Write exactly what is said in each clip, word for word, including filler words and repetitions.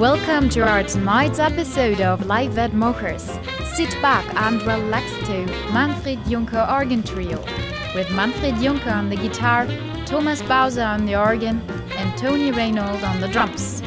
Welcome to our tonight's episode of Live at Mocher's. Sit back and relax to Manfred Junker Organ Trio, with Manfred Junker on the guitar, Thomas Bauser on the organ, and Tony Renold on the drums.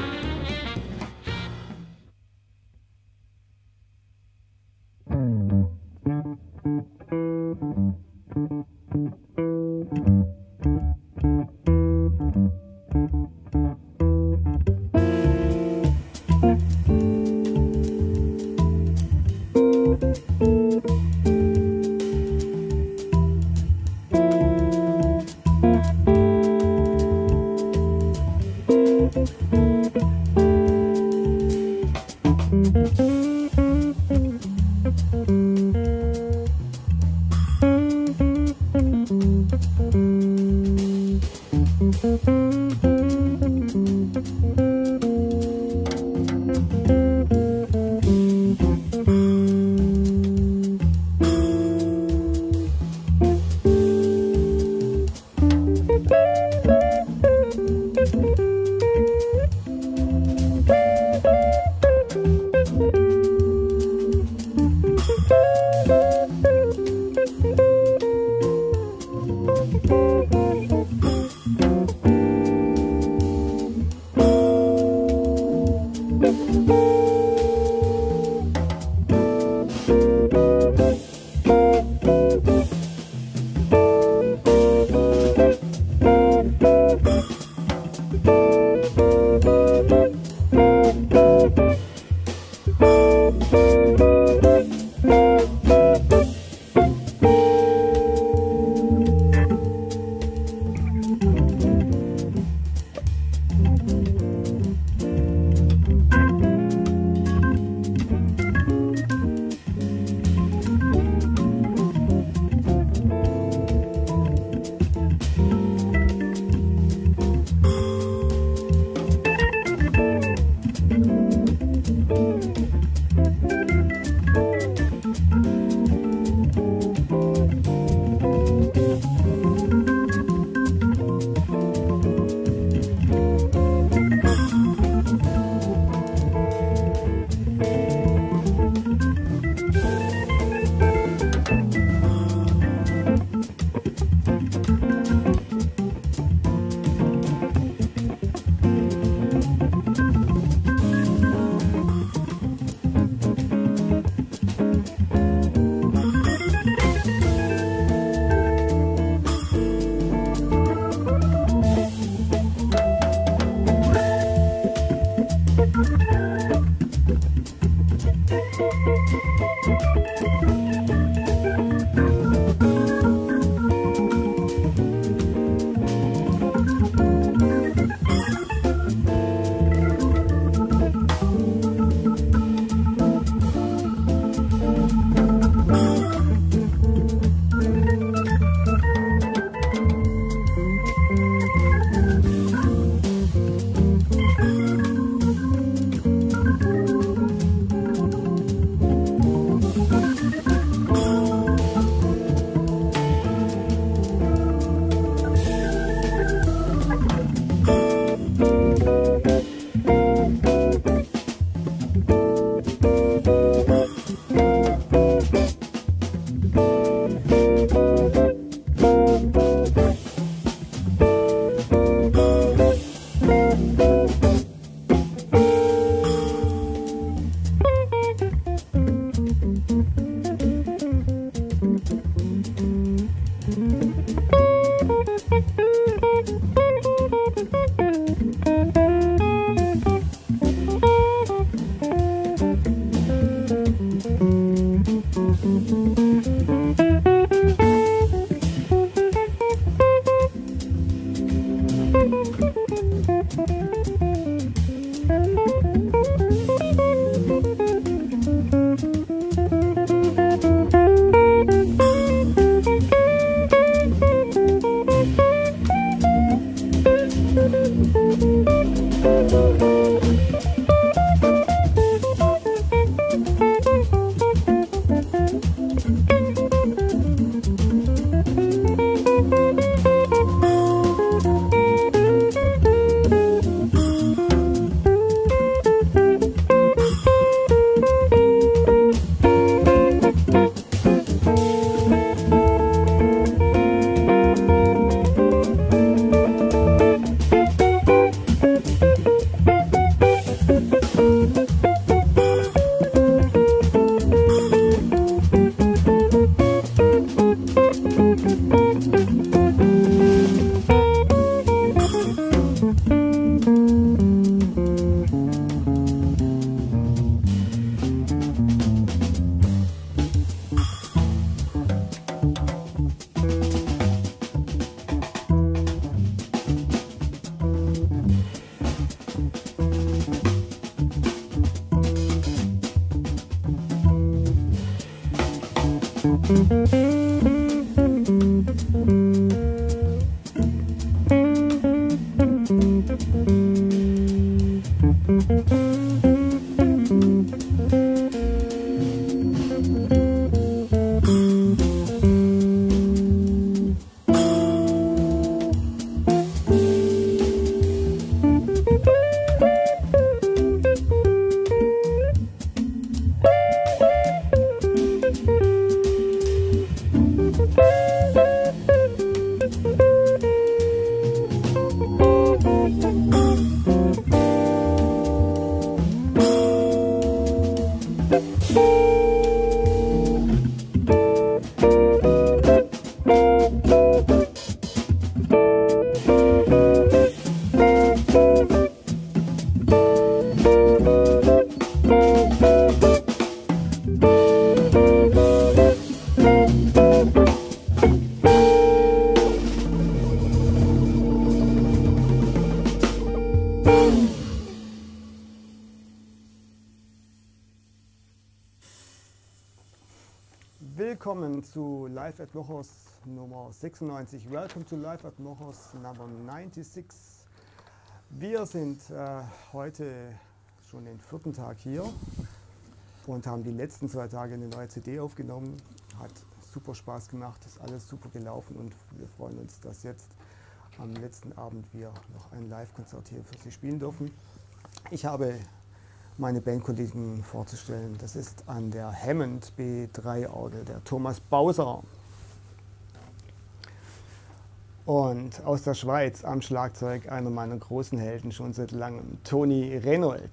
Willkommen zu Live at Mocher's Nummer sechsundneunzig. Welcome to Live at Mocher's Number sechsundneunzig. Wir sind äh, heute schon den vierten Tag hier und haben die letzten zwei Tage eine neue C D aufgenommen. Hat super Spaß gemacht, ist alles super gelaufen und wir freuen uns, dass jetzt am letzten Abend wir noch ein Live-Konzert hier für Sie spielen dürfen. Ich habe meine Bandkollegen vorzustellen. Das ist an der Hammond B drei Orgel der Thomas Bauser. Und aus der Schweiz am Schlagzeug einer meiner großen Helden schon seit langem, Tony Renold.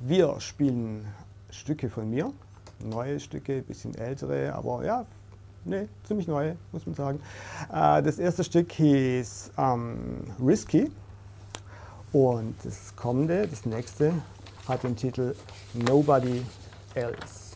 Wir spielen Stücke von mir, neue Stücke, ein bisschen ältere, aber ja, ne, ziemlich neue, muss man sagen. Das erste Stück hieß ähm, Risky. Und das kommende, das nächste, hat den Titel Nobody Else.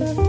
Thank you.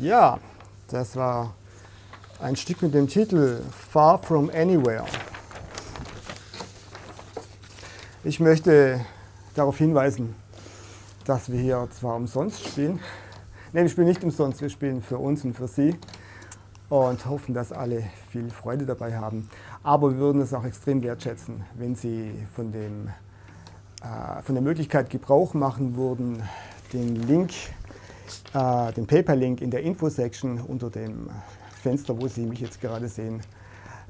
Ja, das war ein Stück mit dem Titel Far From Anywhere. Ich möchte darauf hinweisen, dass wir hier zwar umsonst spielen. Nein, wir spielen nicht umsonst, wir spielen für uns und für Sie und hoffen, dass alle viel Freude dabei haben. Aber wir würden es auch extrem wertschätzen, wenn Sie von, dem, äh, von der Möglichkeit Gebrauch machen würden, den Link Uh, den PayPal-Link in der Info-Section unter dem Fenster, wo Sie mich jetzt gerade sehen,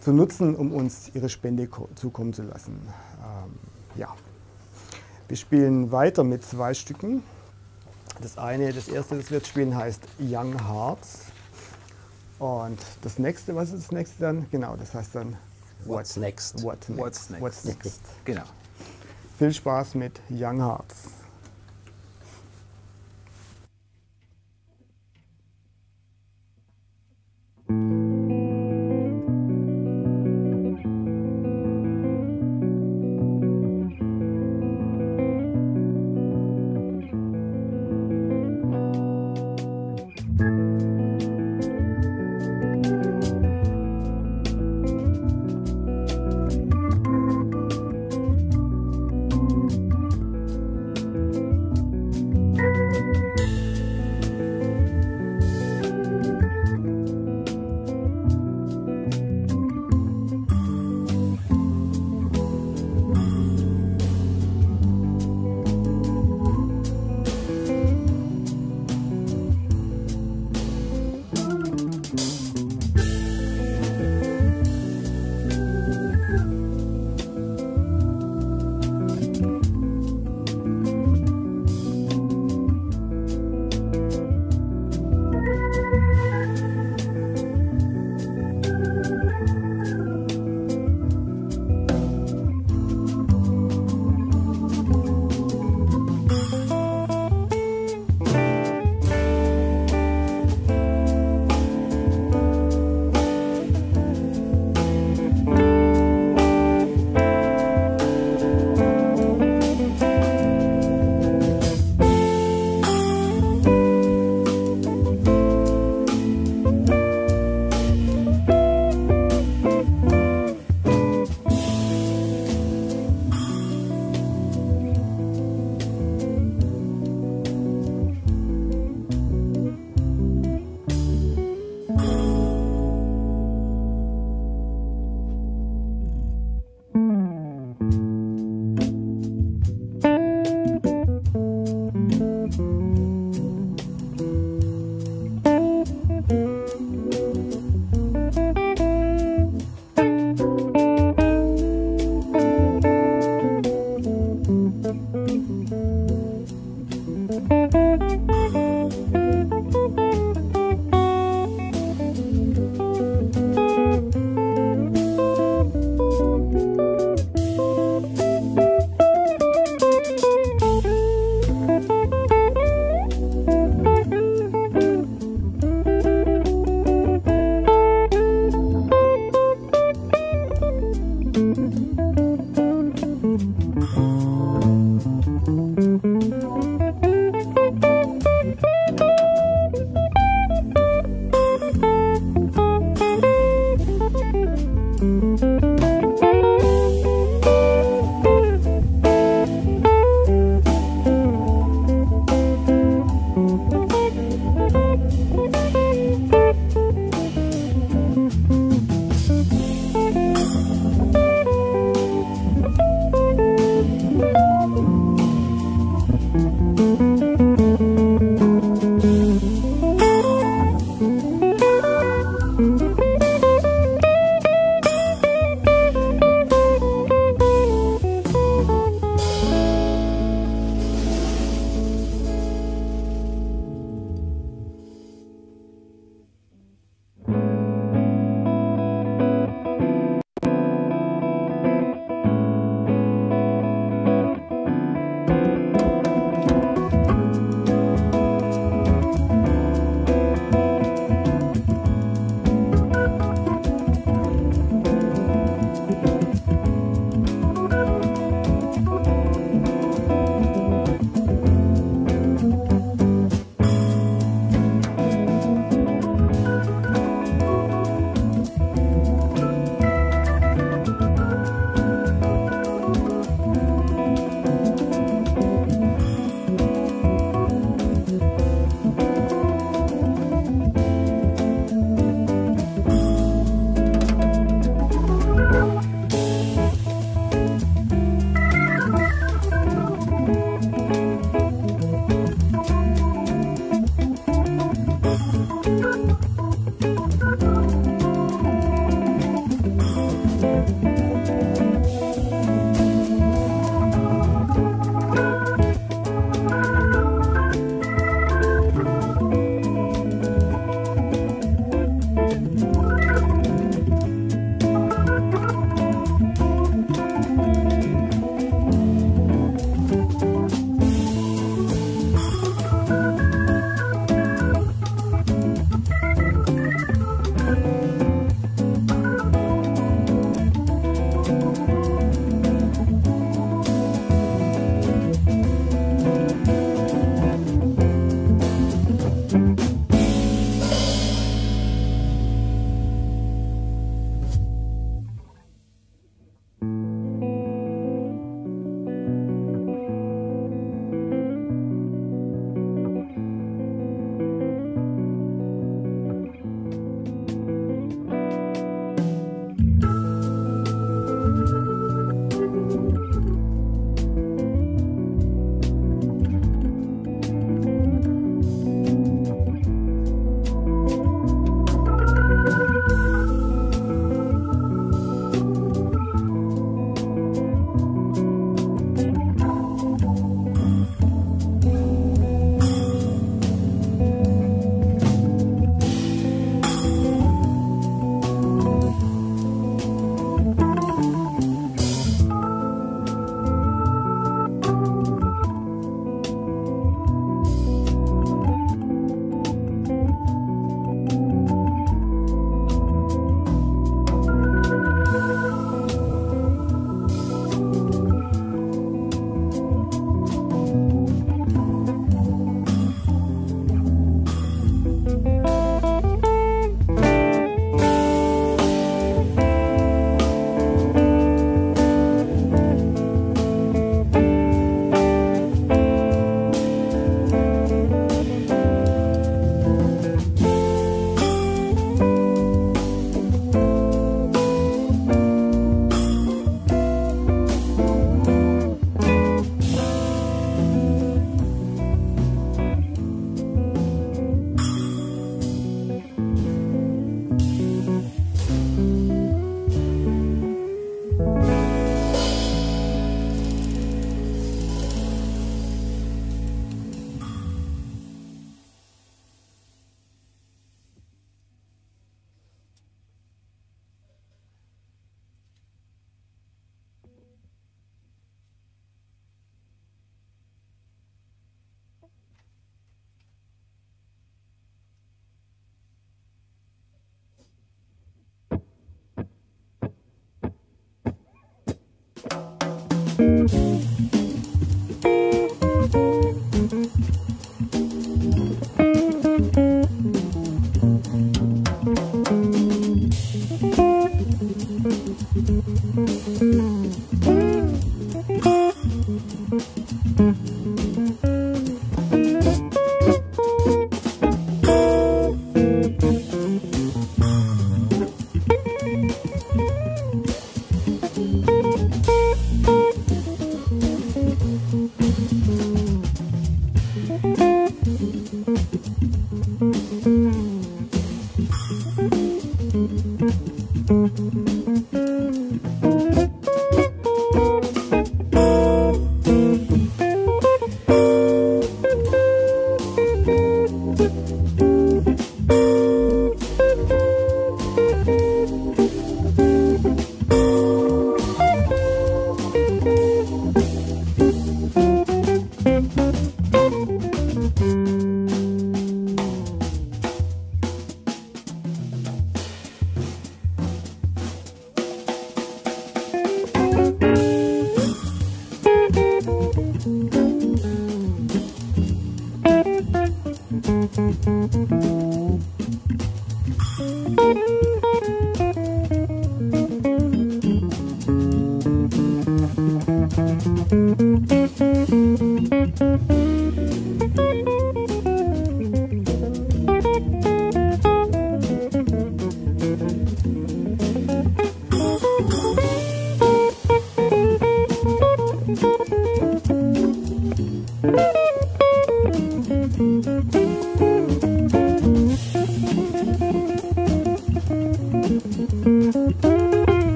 zu nutzen, um uns Ihre Spende zukommen zu lassen. Uh, ja. Wir spielen weiter mit zwei Stücken. Das eine, das erste, das wir jetzt spielen, heißt Young Hearts. Und das nächste, was ist das nächste dann? Genau, das heißt dann What's, What's Next. What next? What's Next. What's Next. Next. Genau. Viel Spaß mit Young Hearts.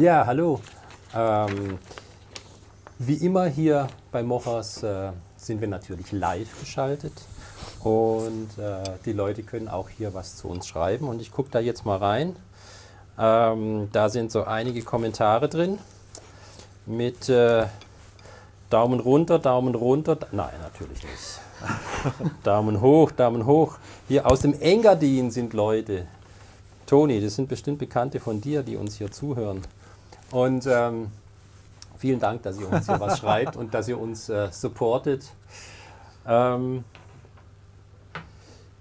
Ja, hallo. Ähm, wie immer hier bei Mocher's äh, sind wir natürlich live geschaltet. und äh, die Leute können auch hier was zu uns schreiben und ich gucke da jetzt mal rein. Ähm, da sind so einige Kommentare drin mit äh, Daumen runter, Daumen runter, da nein, natürlich nicht. Daumen hoch, Daumen hoch. Hier aus dem Engadin sind Leute. Toni, das sind bestimmt Bekannte von dir, die uns hier zuhören. Und ähm, vielen Dank, dass ihr uns hier was schreibt und dass ihr uns äh, supportet. Ähm,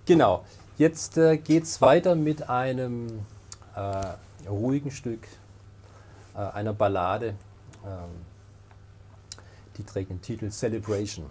genau, jetzt äh, geht es weiter mit einem äh, ruhigen Stück, äh, einer Ballade. Ähm, die trägt den Titel Celebration.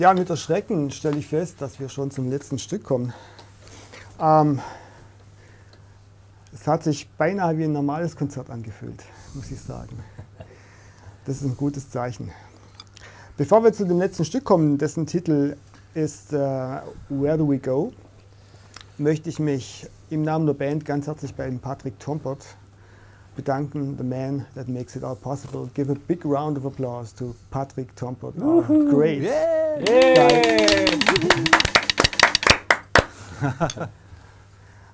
Ja, mit Erschrecken stelle ich fest, dass wir schon zum letzten Stück kommen. Ähm, es hat sich beinahe wie ein normales Konzert angefühlt, muss ich sagen. Das ist ein gutes Zeichen. Bevor wir zu dem letzten Stück kommen, dessen Titel ist äh, Where Do We Go, möchte ich mich im Namen der Band ganz herzlich bei Patrick Tompert bedanken, the man that makes it all possible. Give a big round of applause to Patrick Tompert. Our great. Yeah. Yeah.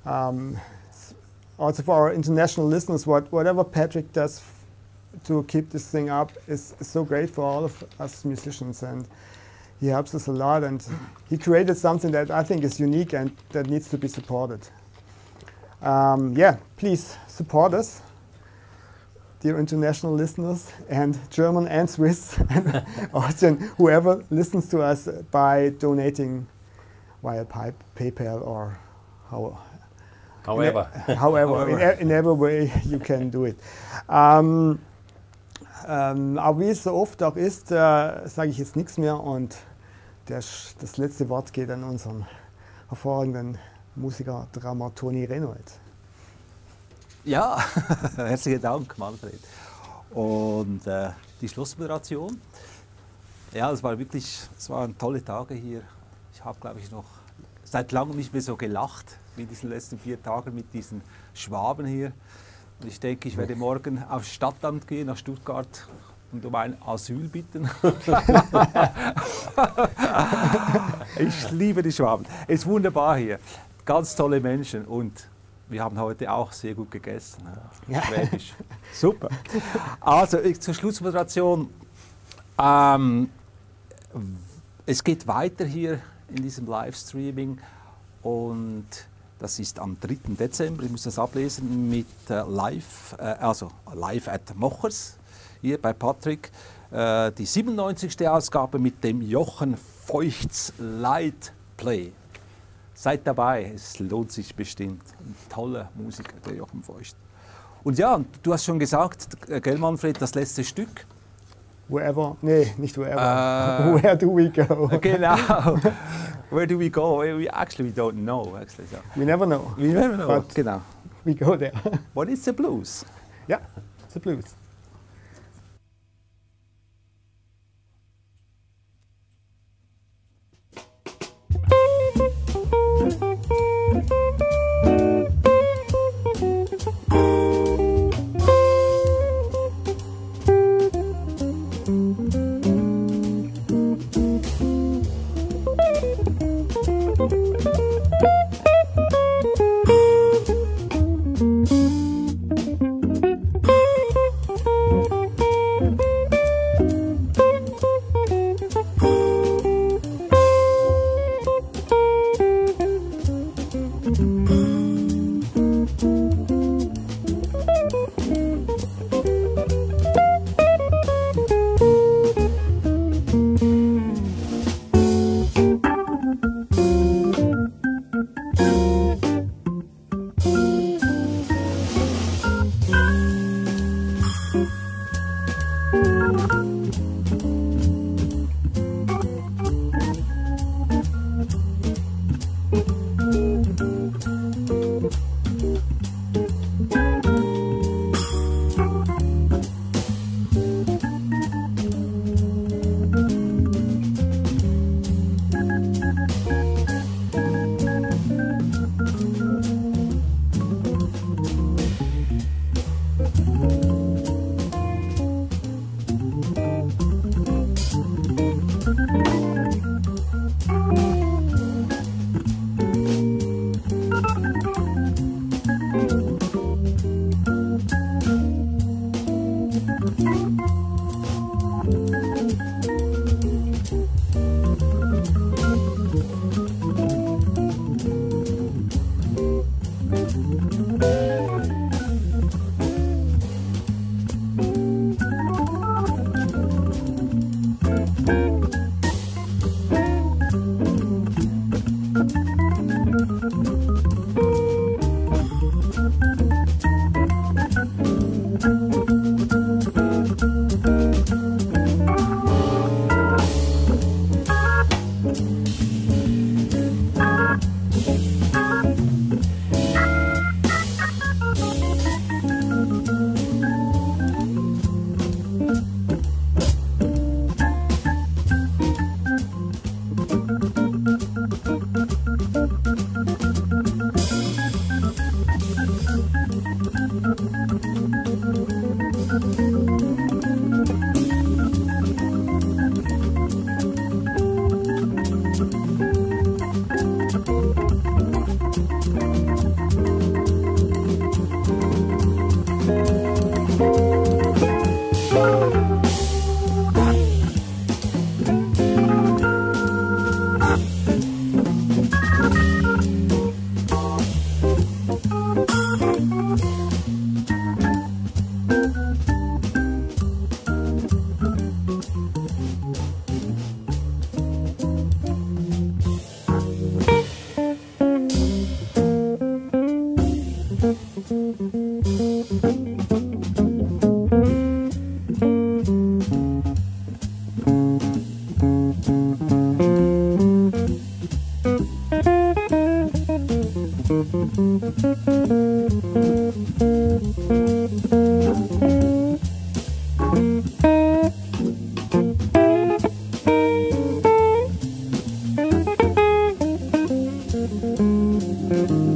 um, also for our international listeners, what, whatever Patrick does to keep this thing up is, is so great for all of us musicians, and he helps us a lot, and he created something that I think is unique and that needs to be supported. Um, yeah, please support us, dear international listeners, and German and Swiss and Austrian, whoever listens to us, by donating via Pi PayPal or how, however, in a, however, however. In, in every way you can do it. Um, Um, aber wie es so oft auch ist, äh, sage ich jetzt nichts mehr, und der, das letzte Wort geht an unseren hervorragenden Musiker, Drummer Tony Renold. Ja, herzlichen Dank, Manfred. Und äh, die Schlussmoderation. Ja, es war wirklich, es waren tolle Tage hier. Ich habe, glaube ich, noch seit langem nicht mehr so gelacht wie in diesen letzten vier Tagen mit diesen Schwaben hier. Ich denke, ich werde morgen aufs Stadtamt gehen, nach Stuttgart, und um ein Asyl bitten. Ich liebe die Schwaben. Es ist wunderbar hier. Ganz tolle Menschen, und wir haben heute auch sehr gut gegessen. Ja. Super. Also ich, zur Schlussmoderation. Ähm, es geht weiter hier in diesem Livestreaming, und das ist am dritten Dezember, ich muss das ablesen, mit äh, live, äh, also live at Mocher's, hier bei Patrick, äh, die siebenundneunzigste Ausgabe mit dem Jochen Feuchts Light Play. Seid dabei, es lohnt sich bestimmt. Ein toller Musiker, der Jochen Feuchts. Und ja, du hast schon gesagt, gell Manfred, das letzte Stück. Wherever, nee, nicht wherever. Uh, Where do we go? Genau. Where do we go? We actually don't know. Actually, so. We never know. We never know. But genau. We go there. What is the blues? Yeah, it's the blues. Thank you.